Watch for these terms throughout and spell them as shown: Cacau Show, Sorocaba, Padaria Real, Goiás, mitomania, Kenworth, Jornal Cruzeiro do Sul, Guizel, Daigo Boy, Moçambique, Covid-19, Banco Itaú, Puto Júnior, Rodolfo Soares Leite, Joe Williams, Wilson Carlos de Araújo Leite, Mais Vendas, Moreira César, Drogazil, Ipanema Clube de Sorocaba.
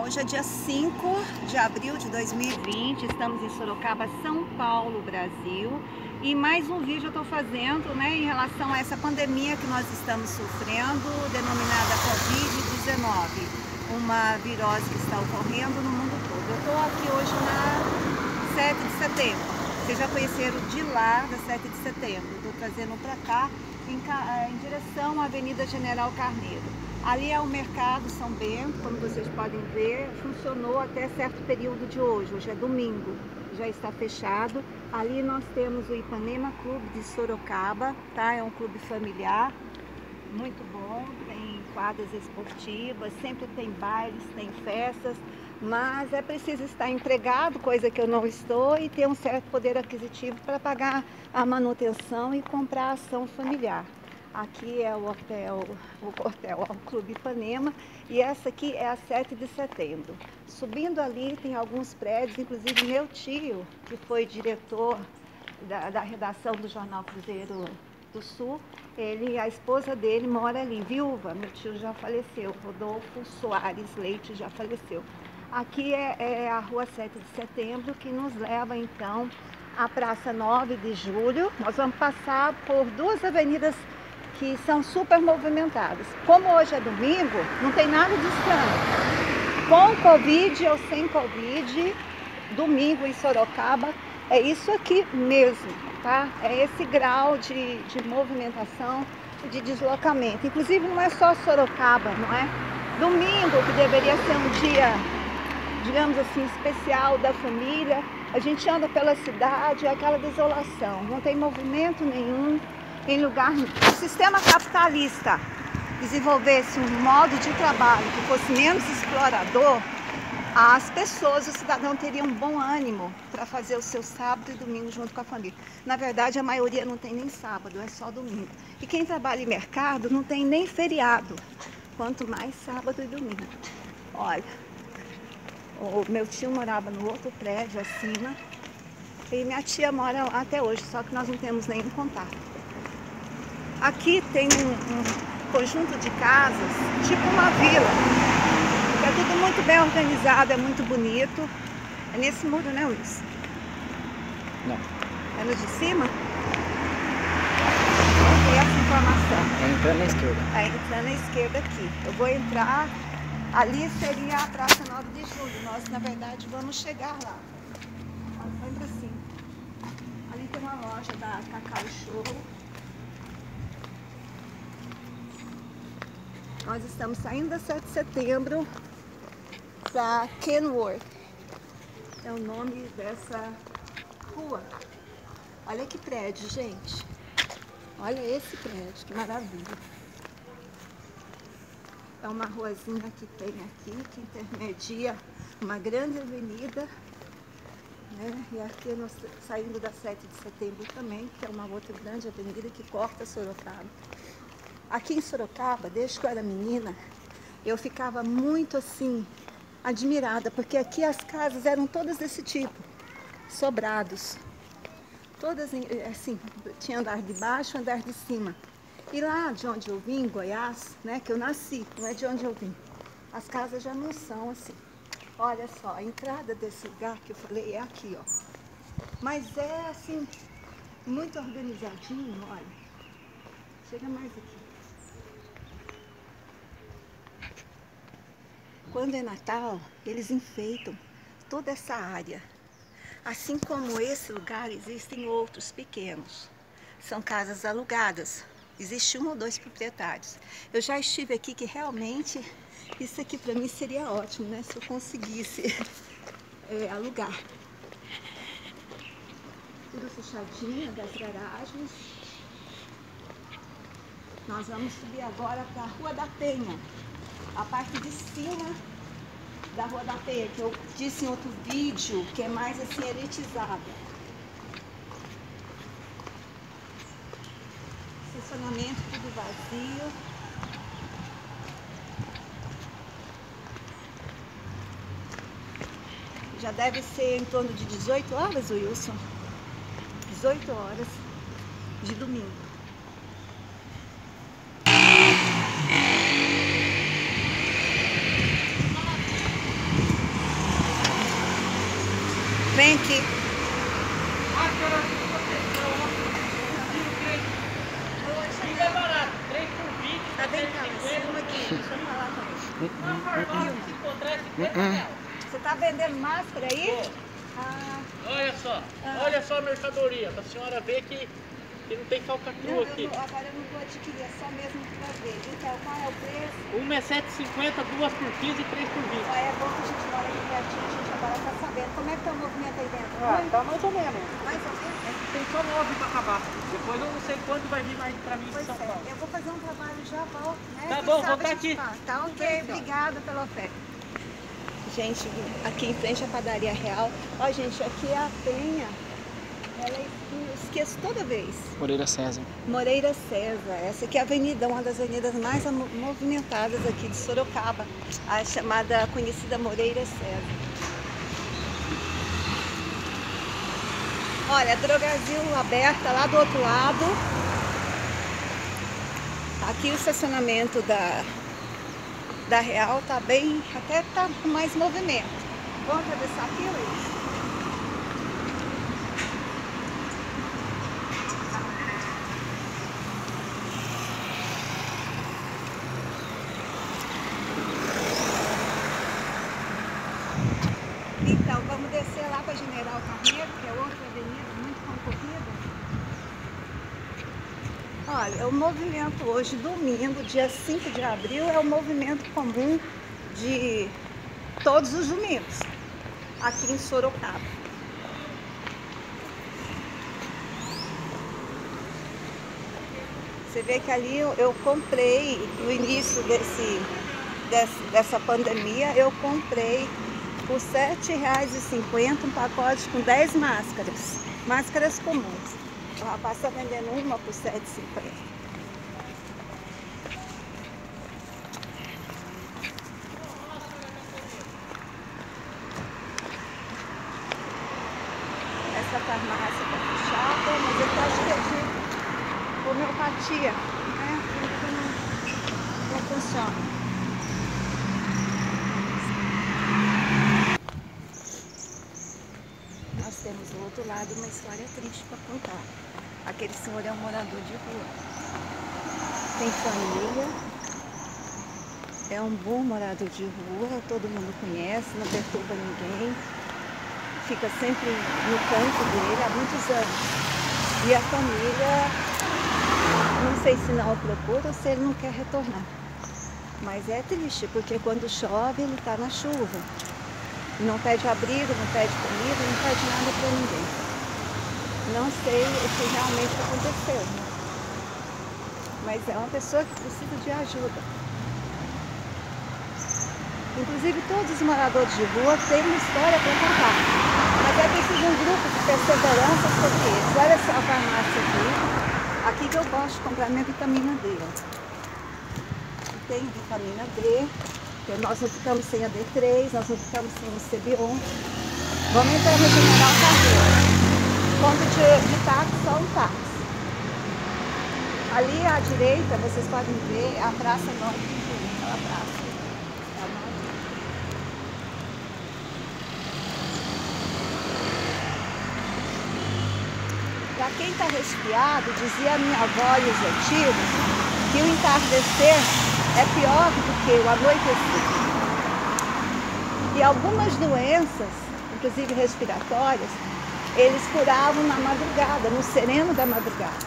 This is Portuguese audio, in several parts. Hoje é dia 5 de abril de 2020, estamos em Sorocaba, São Paulo, Brasil. E mais um vídeo eu estou fazendo em relação a essa pandemia que nós estamos sofrendo, denominada Covid-19, uma virose que está ocorrendo no mundo todo. Eu estou aqui hoje na 7 de setembro, vocês já conheceram de lá da 7 de setembro, estou trazendo para cá em direção à Avenida General Carneiro. Ali é o mercado São Bento, como vocês podem ver, funcionou até certo período de hoje. Hoje é domingo, já está fechado. Ali nós temos o Ipanema Clube de Sorocaba, tá? É um clube familiar, muito bom, tem quadras esportivas, sempre tem bailes, tem festas, mas é preciso estar empregado, coisa que eu não estou, e ter um certo poder aquisitivo para pagar a manutenção e comprar a ação familiar. Aqui é o Clube Ipanema, e essa aqui é a 7 de setembro. Subindo ali tem alguns prédios, inclusive meu tio, que foi diretor da redação do Jornal Cruzeiro do Sul, a esposa dele mora ali, viúva, meu tio já faleceu, Rodolfo Soares Leite já faleceu. Aqui é a rua 7 de setembro, que nos leva então à Praça 9 de Julho. Nós vamos passar por duas avenidas que são super movimentadas. Como hoje é domingo, não tem nada de estranho. Com Covid ou sem Covid, domingo em Sorocaba, é isso aqui mesmo, tá? É esse grau de movimentação, de deslocamento. Inclusive, não é só Sorocaba, não é? Domingo, que deveria ser um dia, digamos assim, especial da família, a gente anda pela cidade, é aquela desolação, não tem movimento nenhum, em lugar nenhum. Se o sistema capitalista desenvolvesse um modo de trabalho que fosse menos explorador, as pessoas, o cidadão, teriam um bom ânimo para fazer o seu sábado e domingo junto com a família. Na verdade, a maioria não tem nem sábado, é só domingo. E quem trabalha em mercado não tem nem feriado, quanto mais sábado e domingo. Olha, o meu tio morava no outro prédio acima e minha tia mora lá até hoje, só que nós não temos nenhum contato. Aqui tem um conjunto de casas, tipo uma vila. É tudo muito bem organizado, é muito bonito. É nesse muro, né, Luiz? Não. É no de cima? Tem essa informação. É entrando na esquerda. É entrando na esquerda aqui. Eu vou entrar, ali seria a Praça 9 de Julho. Nós, na verdade, vamos chegar lá. Mas entra assim. Ali tem uma loja da Cacau Show. Nós estamos saindo da 7 de setembro para Kenworth, é o nome dessa rua. Olha que prédio, gente. Olha esse prédio, que maravilha. É uma ruazinha que tem aqui, que intermedia uma grande avenida, né? E aqui nós saindo da 7 de setembro também, que é uma outra grande avenida que corta Sorocaba. Aqui em Sorocaba, desde que eu era menina, eu ficava muito assim, admirada, porque aqui as casas eram todas desse tipo, sobrados. Todas assim, tinha andar de baixo, andar de cima. E lá de onde eu vim, em Goiás, né, que eu nasci, não é de onde eu vim, as casas já não são assim. Olha só, a entrada desse lugar que eu falei é aqui, ó. Mas é assim, muito organizadinho, olha. Chega mais aqui. Quando é Natal, eles enfeitam toda essa área. Assim como esse lugar, existem outros pequenos. São casas alugadas. Existe um ou dois proprietários. Eu já estive aqui, que realmente, isso aqui para mim seria ótimo, né? Se eu conseguisse alugar. Tudo fechadinho, das garagens. Nós vamos subir agora para a Rua da Penha. A parte de cima da Rua da Penha, que eu disse em outro vídeo, que é mais assim, elitizada. Estacionamento tudo vazio. Já deve ser em torno de 18 horas, Wilson. 18 horas de domingo. Vem aqui. Tá bem, calma. Aqui. Deixa eu falar com você. Você tá vendendo máscara aí? Ah. Olha só a mercadoria. Pra senhora ver que não tem falcatrua aqui. Agora eu não vou adquirir, é só mesmo pra ver. Então, qual é o preço? Uma é R$7,50, duas por 15 e três por 20. É bom que a gente mora aqui pertinho, a gente agora tá sabendo. Como é que tá o movimento aí dentro? Ah, tá mais ou menos. Mais ou menos? Tem só 9 pra acabar. Depois eu não sei quando vai vir mais pra mim em São Paulo. Eu vou fazer um trabalho e já volto, né? Tá bom, vou estar aqui. Tá ok, obrigada pela oferta. Gente, aqui em frente à Padaria Real. Ó, gente, aqui é a Penha. Ela é, eu esqueço toda vez. Moreira César. Moreira César. Essa aqui é a avenida, uma das avenidas mais movimentadas aqui de Sorocaba. A chamada, conhecida Moreira César. Olha, drogazil aberta lá do outro lado. Aqui o estacionamento da Real tá bem, até tá com mais movimento. Vamos atravessar aqui, Luiz? Então, vamos descer lá para General Carneiro, que é outra avenida muito concorrida. Olha, o movimento hoje, domingo, dia 5 de abril, é o movimento comum de todos os domingos, aqui em Sorocaba. Você vê que ali eu comprei, no início dessa pandemia, eu comprei por R$ 7,50 um pacote com 10 máscaras, máscaras comuns. O rapaz está vendendo uma por R$ 7,50. Essa farmácia está fechada, mas eu acho que é de homeopatia, né? Não funciona. Temos do outro lado uma história triste para contar. Aquele senhor é um morador de rua. Tem família. É um bom morador de rua, todo mundo conhece, não perturba ninguém. Fica sempre no canto dele há muitos anos. E a família, não sei se não o procura ou se ele não quer retornar. Mas é triste, porque quando chove ele está na chuva. Não pede abrigo, não pede comida, não pede nada para ninguém. Não sei o que realmente aconteceu, né? Mas é uma pessoa que precisa de ajuda. Inclusive, todos os moradores de rua têm uma história para contar. Mas é preciso um grupo de perseverança sobre eles. Olha só a farmácia aqui que eu gosto de comprar minha vitamina D. Tem vitamina D. Porque nós não ficamos sem a D3, nós não ficamos sem o CB1. Vamos entrar no General Carneiro. Ponto de táxi, só um táxi. Ali à direita, vocês podem ver, a Praça Nova, aquela praça. Tá bom? Para quem está resfriado, dizia a minha avó e os antigos, que o entardecer é pior do que o anoitecer. E algumas doenças, inclusive respiratórias, eles curavam na madrugada, no sereno da madrugada.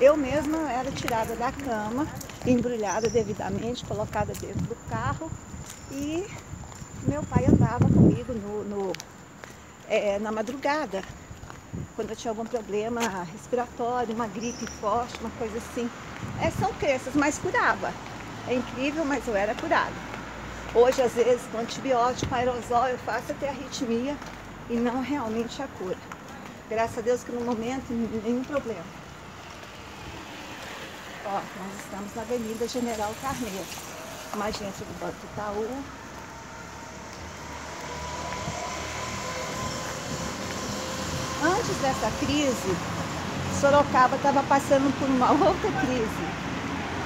Eu mesma era tirada da cama, embrulhada devidamente, colocada dentro do carro, e meu pai andava comigo na madrugada, quando eu tinha algum problema respiratório, uma gripe forte, uma coisa assim. São crenças, mas curava. É incrível, mas eu era curada. Hoje, às vezes, com antibiótico, aerosol, eu faço até arritmia e não realmente a cura. Graças a Deus que no momento, nenhum problema. Ó, nós estamos na Avenida General Carneiro, uma agência do Banco Itaú. Antes dessa crise, Sorocaba estava passando por uma outra crise.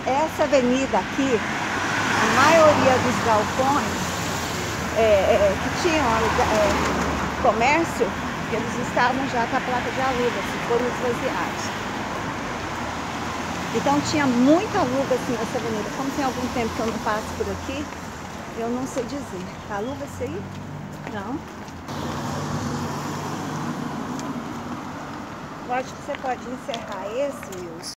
Essa avenida aqui, a maioria dos galpões que tinham comércio, eles estavam já com a placa de alugas e foram esvaziados. Então tinha muita aluga assim nessa avenida. Como tem algum tempo que eu não passo por aqui, eu não sei dizer. Aluga-se aí? Não. Eu acho que você pode encerrar esse, Wilson.